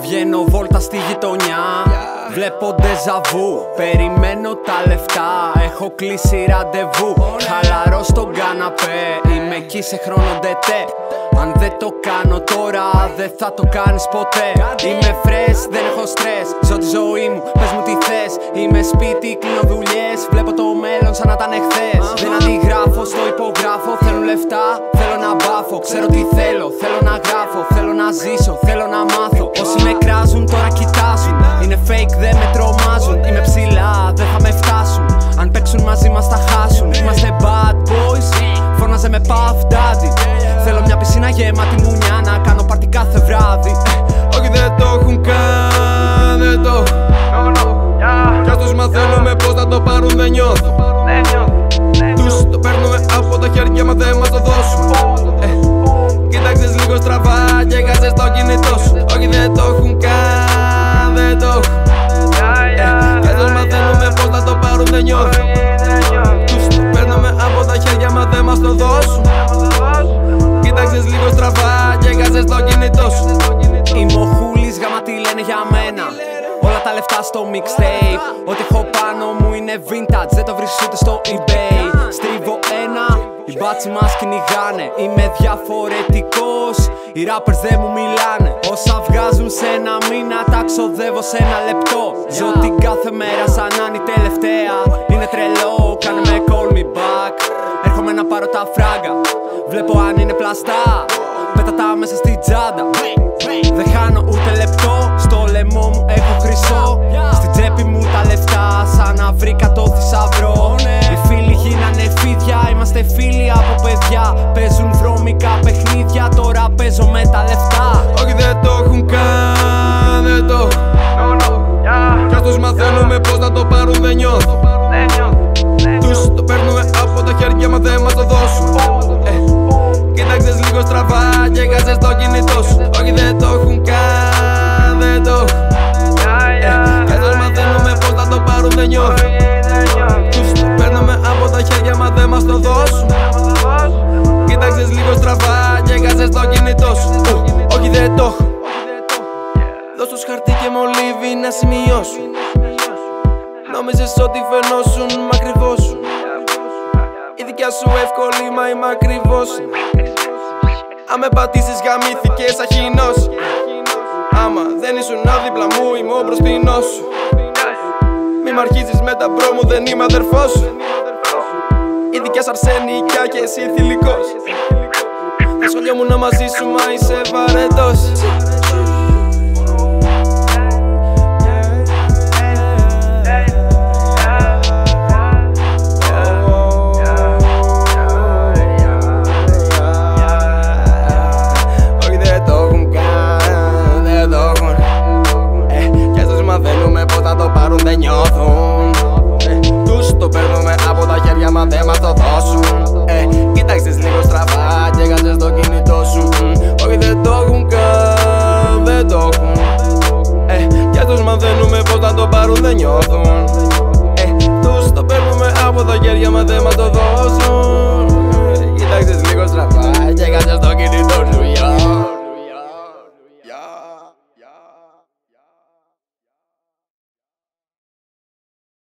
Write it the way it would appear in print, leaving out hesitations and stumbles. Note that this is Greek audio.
Βγαίνω βόλτα στη γειτονιά, βλέπω ντεζαβού. Περιμένω τα λεφτά, έχω κλείσει ραντεβού. Χαλαρώ στον καναπέ, είμαι εκεί σε χρόνο ντετέ. Αν δεν το κάνω τώρα, δεν θα το κάνεις ποτέ. Είμαι φρες, δεν έχω στρες, ζω τη ζωή μου, πες μου τι θες. Είμαι σπίτι, κλείνω δουλειές, βλέπω το μέλλον σαν να ήταν εχθές. Δεν αντιγράφω, στο υπογράφω, θέλουν λεφτά, θέλω να μπάφω. Ξέρω τι θέλω, θέλω να γράφω, θέλω να ζήσω, θέλω να μάθω. Όσοι με κράζουν τώρα κοιτάζουν, είναι fake, δεν με τρομάζουν. Είμαι ψηλά, δεν θα με φτάσουν, αν παίξουν μαζί μας θα χάσουν. Είμαστε bad boys, φώναζε με Puff Daddy. Θέλω μια πισίνα γεμάτη μουνιά, να κάνω πάρτι κάθε βράδυ. Όχι, δεν το έχουν καν, δεν το. Κι ας τους μαθαίνουμε πως να το πάρουν, δεν νιώθω. Τους το παίρνουμε από τα χέρια μα, δεν μας το δώσουν. Κοίταξες λίγο στραβά και έχασες το κινητό σου. Όχι, δεν το έχουν καν, δεν το. Κι ας τους μαθαίνουμε πως να το πάρουν, δεν νιώθω. Τους το παίρνουμε από τα χέρια μα, δεν μας το δώσουν. Κοίταξες λίγο στραβά και έχασες το κινητό σου. Είμαι ο Χούλης, γάμα τι λένε για μένα. Όλα τα λεφτά στο mixtape, ό,τι έχω πάνω μου είναι vintage, δεν το βρίσκεις ούτε στο eBay. Στρίβω ένα, οι μπάτσι μας κυνηγάνε. Είμαι διαφορετικός, οι rappers δεν μου μιλάνε. Όσα βγάζουν σε ένα μήνα, τα ξοδεύω σε ένα λεπτό. Ζω την κάθε μέρα σαν να είναι η τελευταία. Είναι τρελό, κάνε με call me back. Έρχομαι να πάρω τα φράγκα, βλέπω αν είναι πλαστά. Πέτα τα μέσα στην τσάντα, δεν χάνω ούτε λεπτό. Στο λαιμό μου έχω χρυσό, στην τσέπη μου τα λεφτά σαν να βρήκα το θησαυρό. Οι φίλοι γίνανε φίδια, είμαστε φίλοι από παιδιά. Παίζουν βρώμικα παιχνίδια, τώρα παίζω με τα λεφτά. Όχι, δεν το έχουν καν, δεν το. Κι ας τους μαθαίνουμε πως να το πάρουν, δεν νιώθω. Τους το παίρνουμε από τα χέρια μα, δεν μας το δώσουν. Κοίταξες λίγο στραβά και έχασες το κινητό σου. Όχι, δεν το έχουν καν, δεν το. Κι ας τους μαθαίνουμε πως να το πάρουν, δεν νιώθω. Τους το παίρνουμε από τα χέρια μα, δεν μας το δώσουν. Κοίταξες λίγο στραβά και έχασες το κινητό σου. Όχι, δεν το έχω. Δώσ' τους χαρτί και μολύβι να σημειώσουν. Νόμιζες ότι φαινόσουν, μ' ακριβώσουν. Η δικιά σου εύκολη, μα είμαι ακριβώς. Αν με πατήσεις γαμήθηκες αχινός. Άμα δεν ήσουν άδειπλα μου, είμαι ο μπροστινός σου. Μη μ' αρχίζεις με τα μπρο μου, δεν είμαι αδερφός σου. Η δικιά σ' αρσενικιά και εσύ θηλυκός. Θα σχολιόμουν μαζί σου, μα είσαι βαρετός. Τους το παίρνουμε από τα χέρια μα, δεν μας το δώσουν. Κοίταξες λίγο στραβά και έχασες το κινητό σου. Όχι, δεν το έχουν καν, δεν το έχουν. Κι ας τους μαθαίνουμε πως να το πάρουν, δεν νιώθουν. Τους το παίρνουμε από τα χέρια μα, δεν μας το δώσουν.